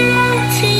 别停。